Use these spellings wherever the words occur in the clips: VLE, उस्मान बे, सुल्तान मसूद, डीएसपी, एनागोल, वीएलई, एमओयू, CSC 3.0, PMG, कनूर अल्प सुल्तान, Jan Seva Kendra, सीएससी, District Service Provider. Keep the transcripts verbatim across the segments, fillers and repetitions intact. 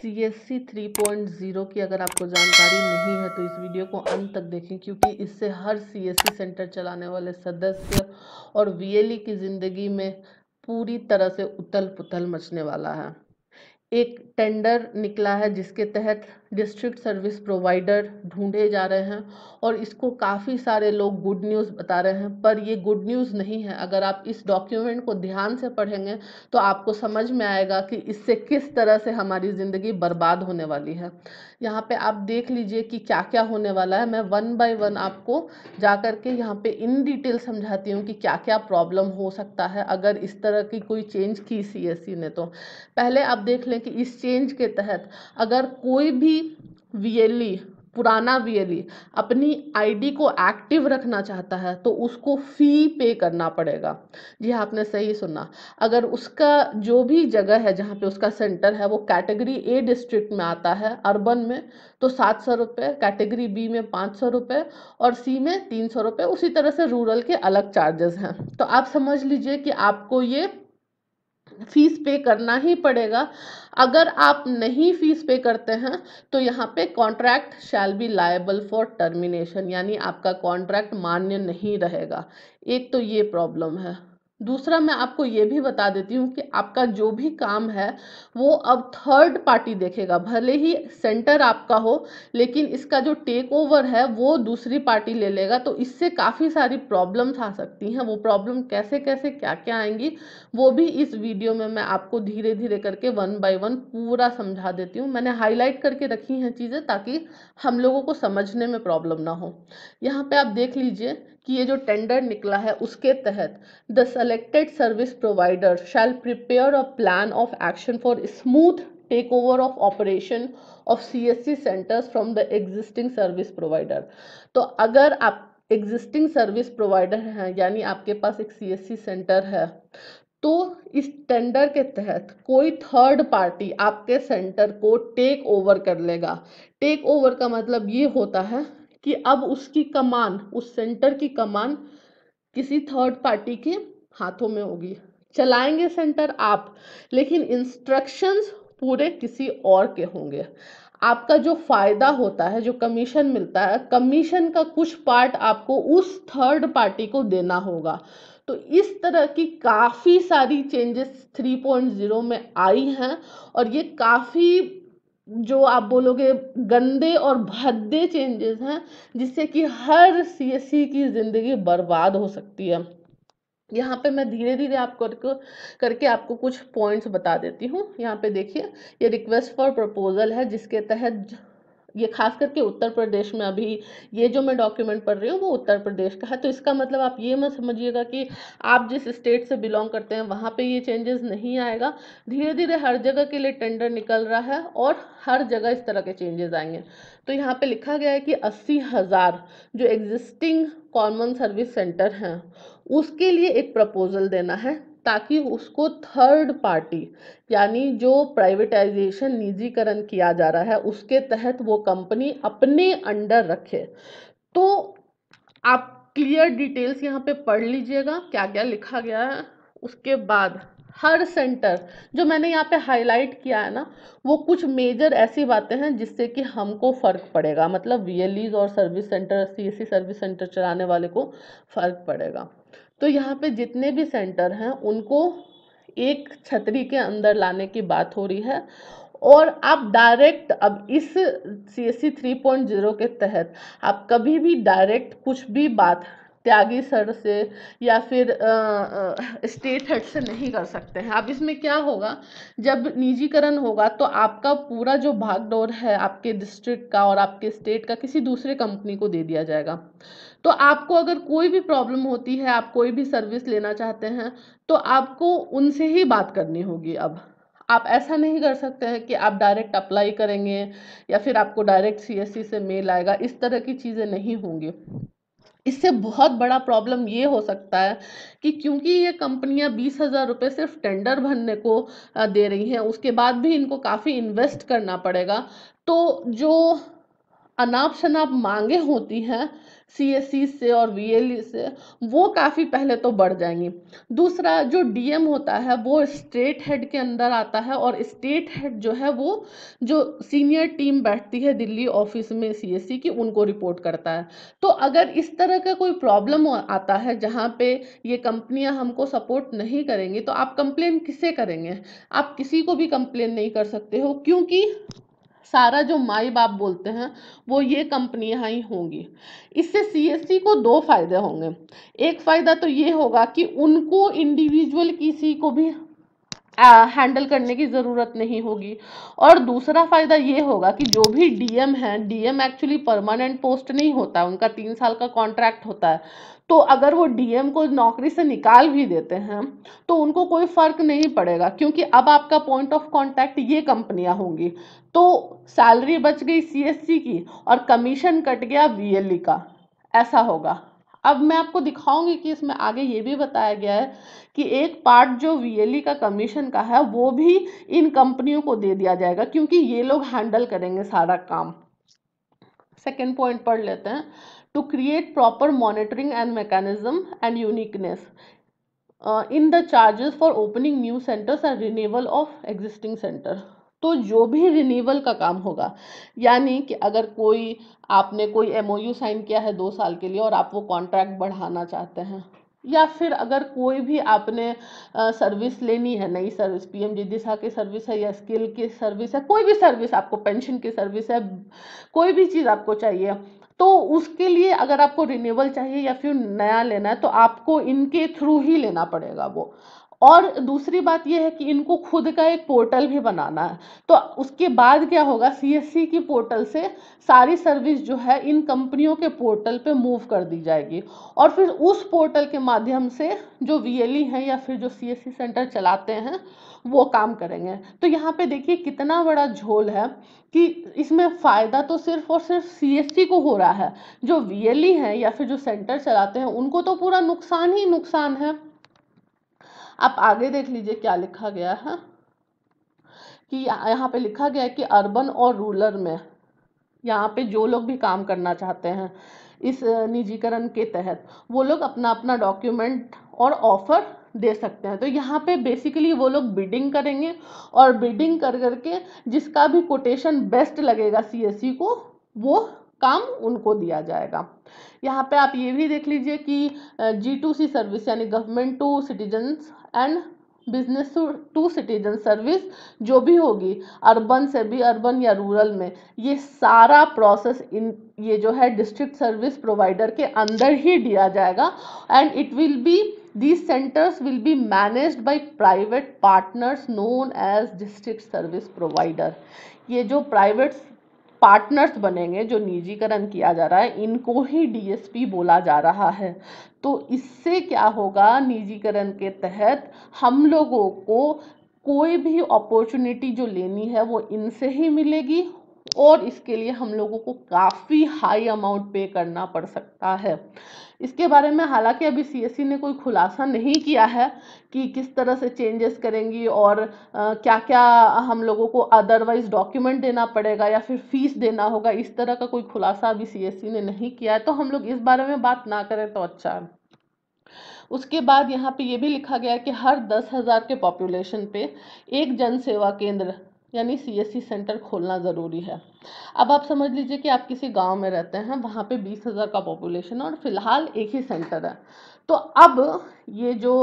सी S C three point zero की अगर आपको जानकारी नहीं है तो इस वीडियो को अंत तक देखें, क्योंकि इससे हर सी एस सी सेंटर चलाने वाले सदस्य और वी एल ई की ज़िंदगी में पूरी तरह से उथल पुथल मचने वाला है। एक टेंडर निकला है जिसके तहत डिस्ट्रिक्ट सर्विस प्रोवाइडर ढूंढे जा रहे हैं और इसको काफ़ी सारे लोग गुड न्यूज़ बता रहे हैं, पर ये गुड न्यूज़ नहीं है। अगर आप इस डॉक्यूमेंट को ध्यान से पढ़ेंगे तो आपको समझ में आएगा कि इससे किस तरह से हमारी ज़िंदगी बर्बाद होने वाली है। यहाँ पे आप देख लीजिए कि क्या क्या होने वाला है। मैं वन बाय वन आपको जा कर के यहाँ पर इन डिटेल समझाती हूँ कि क्या क्या प्रॉब्लम हो सकता है अगर इस तरह की कोई चेंज की सी एस सी ने। तो पहले आप देख लें कि इस चेंज के तहत अगर कोई भी वी एल ई, पुराना वी एल ई अपनी आई डी को एक्टिव रखना चाहता है तो उसको फ़ी पे करना पड़ेगा। जी आपने सही सुना। अगर उसका जो भी जगह है जहाँ पे उसका सेंटर है वो कैटेगरी ए डिस्ट्रिक्ट में आता है, अर्बन में, तो सात सौ रुपये, कैटेगरी बी में पाँच सौ रुपये और सी में तीन सौ रुपये। उसी तरह से रूरल के अलग चार्जेस हैं। तो आप समझ लीजिए कि आपको ये फीस पे करना ही पड़ेगा। अगर आप नहीं फीस पे करते हैं तो यहाँ पे contract shall be liable for termination, यानी आपका कॉन्ट्रैक्ट मान्य नहीं रहेगा। एक तो ये प्रॉब्लम है। दूसरा, मैं आपको ये भी बता देती हूँ कि आपका जो भी काम है वो अब थर्ड पार्टी देखेगा। भले ही सेंटर आपका हो लेकिन इसका जो टेक ओवर है वो दूसरी पार्टी ले लेगा। तो इससे काफ़ी सारी प्रॉब्लम्स आ सकती हैं। वो प्रॉब्लम कैसे कैसे क्या क्या आएंगी वो भी इस वीडियो में मैं आपको धीरे धीरे करके वन बाय वन पूरा समझा देती हूँ। मैंने हाईलाइट करके रखी हैं चीज़ें ताकि हम लोगों को समझने में प्रॉब्लम ना हो। यहाँ पर आप देख लीजिए कि ये जो टेंडर निकला है उसके तहत the selected service provider shall prepare a plan of action for smooth takeover of operation of C S C centres from the existing service provider. तो अगर आप एग्जिस्टिंग सर्विस प्रोवाइडर हैं, यानी आपके पास एक सी एस सी सेंटर है, तो इस टेंडर के तहत कोई थर्ड पार्टी आपके सेंटर को टेक ओवर कर लेगा। टेक ओवर का मतलब ये होता है कि अब उसकी कमान, उस सेंटर की कमान किसी थर्ड पार्टी के हाथों में होगी। चलाएंगे सेंटर आप, लेकिन इंस्ट्रक्शंस पूरे किसी और के होंगे। आपका जो फ़ायदा होता है, जो कमीशन मिलता है, कमीशन का कुछ पार्ट आपको उस थर्ड पार्टी को देना होगा। तो इस तरह की काफ़ी सारी चेंजेस थ्री पॉइंट ज़ीरो में आई हैं और ये काफ़ी, जो आप बोलोगे, गंदे और भद्दे चेंजेस हैं जिससे कि हर सी एस सी की ज़िंदगी बर्बाद हो सकती है। यहाँ पे मैं धीरे धीरे आपको करके आपको कुछ पॉइंट्स बता देती हूँ। यहाँ पे देखिए, ये रिक्वेस्ट फॉर प्रपोजल है जिसके तहत, ये खास करके उत्तर प्रदेश में, अभी ये जो मैं डॉक्यूमेंट पढ़ रही हूँ वो उत्तर प्रदेश का है। तो इसका मतलब आप ये मत समझिएगा कि आप जिस स्टेट से बिलोंग करते हैं वहाँ पे ये चेंजेस नहीं आएगा। धीरे धीरे हर जगह के लिए टेंडर निकल रहा है और हर जगह इस तरह के चेंजेस आएंगे। तो यहाँ पे लिखा गया है कि अस्सी हज़ार जो एग्जिस्टिंग कॉमन सर्विस सेंटर हैं उसके लिए एक प्रपोजल देना है, ताकि उसको थर्ड पार्टी, यानी जो प्राइवेटाइजेशन, निजीकरण किया जा रहा है, उसके तहत वो कंपनी अपने अंडर रखे। तो आप क्लियर डिटेल्स यहाँ पे पढ़ लीजिएगा क्या क्या लिखा गया है। उसके बाद हर सेंटर, जो मैंने यहाँ पे हाईलाइट किया है ना, वो कुछ मेजर ऐसी बातें हैं जिससे कि हमको फ़र्क पड़ेगा, मतलब वी एल ईज़ और service centre, C S C service centre चलाने वाले को फ़र्क पड़ेगा। तो यहाँ पे जितने भी सेंटर हैं उनको एक छतरी के अंदर लाने की बात हो रही है और आप डायरेक्ट, अब इस C S C three point zero के तहत आप कभी भी डायरेक्ट कुछ भी बात त्यागी सर से या फिर आ, आ, स्टेट हेड से नहीं कर सकते हैं। अब इसमें क्या होगा, जब निजीकरण होगा तो आपका पूरा जो भागदौड़ है आपके डिस्ट्रिक्ट का और आपके स्टेट का किसी दूसरे कंपनी को दे दिया जाएगा। तो आपको अगर कोई भी प्रॉब्लम होती है, आप कोई भी सर्विस लेना चाहते हैं, तो आपको उनसे ही बात करनी होगी। अब आप ऐसा नहीं कर सकते हैं कि आप डायरेक्ट अप्लाई करेंगे या फिर आपको डायरेक्ट सी एस सी से मेल आएगा। इस तरह की चीज़ें नहीं होंगी। इससे बहुत बड़ा प्रॉब्लम ये हो सकता है कि क्योंकि ये कंपनियां बीस हज़ार रुपये सिर्फ टेंडर भरने को दे रही हैं, उसके बाद भी इनको काफ़ी इन्वेस्ट करना पड़ेगा। तो जो अनाप शनाप मांगे होती हैं सीएससी से और वीएलई से, वो काफ़ी पहले तो बढ़ जाएंगी। दूसरा, जो डीएम होता है वो स्टेट हेड के अंदर आता है और स्टेट हेड जो है वो जो सीनियर टीम बैठती है दिल्ली ऑफिस में सीएससी की, उनको रिपोर्ट करता है। तो अगर इस तरह का कोई प्रॉब्लम आता है जहाँ पे ये कंपनियां हमको सपोर्ट नहीं करेंगी, तो आप कंप्लेन किसे करेंगे? आप किसी को भी कंप्लेन नहीं कर सकते हो, क्योंकि सारा जो माई बाप बोलते हैं वो ये कंपनियां ही होंगी। इससे सीएससी को दो फायदे होंगे। एक फ़ायदा तो ये होगा कि उनको इंडिविजुअल किसी को भी हैंडल करने की ज़रूरत नहीं होगी, और दूसरा फ़ायदा ये होगा कि जो भी डीएम है, डीएम एक्चुअली परमानेंट पोस्ट नहीं होता, उनका तीन साल का कॉन्ट्रैक्ट होता है। तो अगर वो डीएम को नौकरी से निकाल भी देते हैं तो उनको कोई फ़र्क नहीं पड़ेगा, क्योंकि अब आपका पॉइंट ऑफ कॉन्टैक्ट ये कंपनियां होंगी। तो सैलरी बच गई सीएससी की और कमीशन कट गया वीएलई का, ऐसा होगा। अब मैं आपको दिखाऊंगी कि इसमें आगे ये भी बताया गया है कि एक पार्ट जो वीएलई का कमीशन का है वो भी इन कंपनियों को दे दिया जाएगा, क्योंकि ये लोग हैंडल करेंगे सारा काम। सेकेंड पॉइंट पढ़ लेते हैं। To create proper monitoring and mechanism and uniqueness in the charges for opening new centres and renewal of existing centre. तो जो भी रिन्यूअल का काम होगा, यानी कि अगर कोई आपने कोई एमओयू साइन किया है दो साल के लिए और आप वो कॉन्ट्रैक्ट बढ़ाना चाहते हैं, या फिर अगर कोई भी आपने आ, सर्विस लेनी है, नई सर्विस, पीएमजी दिशा की सर्विस है या स्किल की सर्विस है, कोई भी सर्विस आपको, पेंशन की सर्विस है, कोई भी चीज़ आपको चाहिए, तो उसके लिए अगर आपको रिन्यूअल चाहिए या फिर नया लेना है तो आपको इनके थ्रू ही लेना पड़ेगा वो। और दूसरी बात यह है कि इनको खुद का एक पोर्टल भी बनाना है। तो उसके बाद क्या होगा, सीएससी की पोर्टल से सारी सर्विस जो है इन कंपनियों के पोर्टल पे मूव कर दी जाएगी, और फिर उस पोर्टल के माध्यम से जो वीएलई हैं या फिर जो सीएससी सेंटर चलाते हैं वो काम करेंगे। तो यहाँ पे देखिए कितना बड़ा झोल है कि इसमें फ़ायदा तो सिर्फ और सिर्फ सीएससी को हो रहा है, जो वीएलई हैं या फिर जो सेंटर चलाते हैं उनको तो पूरा नुकसान ही नुकसान है। आप आगे देख लीजिए क्या लिखा गया है कि यहाँ पे लिखा गया है कि अर्बन और रूरल में यहाँ पे जो लोग भी काम करना चाहते हैं इस निजीकरण के तहत, वो लोग अपना अपना डॉक्यूमेंट और ऑफर दे सकते हैं। तो यहाँ पे बेसिकली वो लोग बिडिंग करेंगे और बिडिंग कर करके जिसका भी कोटेशन बेस्ट लगेगा सीएससी को, वो काम उनको दिया जाएगा। यहाँ पे आप ये भी देख लीजिए कि जी टू सी सर्विस, यानी government to citizens and business to citizen service जो भी होगी, अर्बन से भी, अर्बन या रूरल में, ये सारा प्रोसेस इन ये जो है डिस्ट्रिक्ट सर्विस प्रोवाइडर के अंदर ही दिया जाएगा। And it will be, these centers will be managed by private partners known as district service provider। ये जो private पार्टनर्स बनेंगे, जो निजीकरण किया जा रहा है, इनको ही डीएसपी बोला जा रहा है। तो इससे क्या होगा, निजीकरण के तहत हम लोगों को कोई भी अपॉर्चुनिटी जो लेनी है वो इनसे ही मिलेगी, और इसके लिए हम लोगों को काफ़ी हाई अमाउंट पे करना पड़ सकता है। इसके बारे में हालांकि अभी सीएससी ने कोई खुलासा नहीं किया है कि किस तरह से चेंजेस करेंगी और क्या क्या हम लोगों को अदरवाइज डॉक्यूमेंट देना पड़ेगा या फिर फीस देना होगा, इस तरह का कोई खुलासा अभी सीएससी ने नहीं किया है, तो हम लोग इस बारे में बात ना करें तो अच्छा है। उसके बाद यहाँ पर ये भी लिखा गया है कि हर दस हज़ार के पॉपुलेशन पे एक जन सेवा केंद्र यानी सीएससी सेंटर खोलना ज़रूरी है। अब आप समझ लीजिए कि आप किसी गांव में रहते हैं, वहाँ पे बीस हज़ार का पॉपुलेशन है और फिलहाल एक ही सेंटर है, तो अब ये जो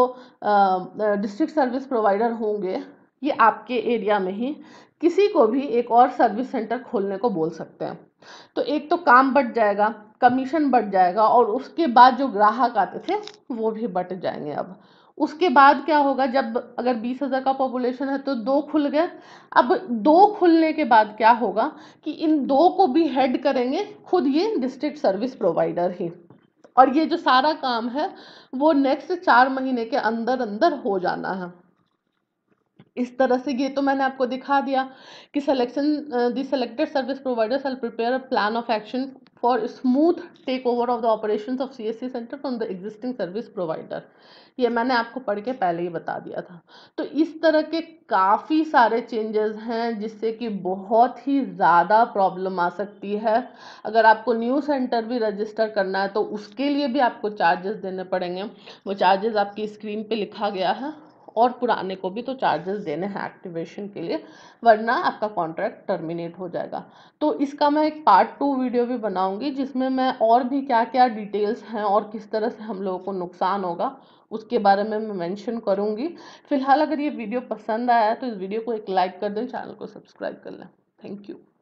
डिस्ट्रिक्ट सर्विस प्रोवाइडर होंगे ये आपके एरिया में ही किसी को भी एक और सर्विस सेंटर खोलने को बोल सकते हैं। तो एक तो काम बढ़ जाएगा, कमीशन बढ़ जाएगा, और उसके बाद जो ग्राहक आते थे वो भी बढ़ जाएंगे। अब उसके बाद क्या होगा, जब अगर बीस हज़ार का पॉपुलेशन है तो दो खुल गए। अब दो खुलने के बाद क्या होगा कि इन दो को भी हेड करेंगे खुद ये डिस्ट्रिक्ट सर्विस प्रोवाइडर ही, और ये जो सारा काम है वो नेक्स्ट चार महीने के अंदर अंदर हो जाना है। इस तरह से ये तो मैंने आपको दिखा दिया कि selection the selected service providers will prepare a plan of action for smooth takeover of the operations of C S C center from the existing service provider. ये मैंने आपको पढ़ के पहले ही बता दिया था। तो इस तरह के काफ़ी सारे चेंजेस हैं जिससे कि बहुत ही ज़्यादा प्रॉब्लम आ सकती है। अगर आपको न्यू सेंटर भी रजिस्टर करना है तो उसके लिए भी आपको चार्जेस देने पड़ेंगे, वो चार्जेस आपकी स्क्रीन पे लिखा गया है। और पुराने को भी तो चार्जेस देने हैं एक्टिवेशन के लिए, वरना आपका कॉन्ट्रैक्ट टर्मिनेट हो जाएगा। तो इसका मैं एक पार्ट टू वीडियो भी बनाऊंगी जिसमें मैं और भी क्या क्या डिटेल्स हैं और किस तरह से हम लोगों को नुकसान होगा उसके बारे में मैं मेंशन करूंगी। फ़िलहाल अगर ये वीडियो पसंद आया है तो इस वीडियो को एक लाइक कर दें, चैनल को सब्सक्राइब कर लें। Thank you.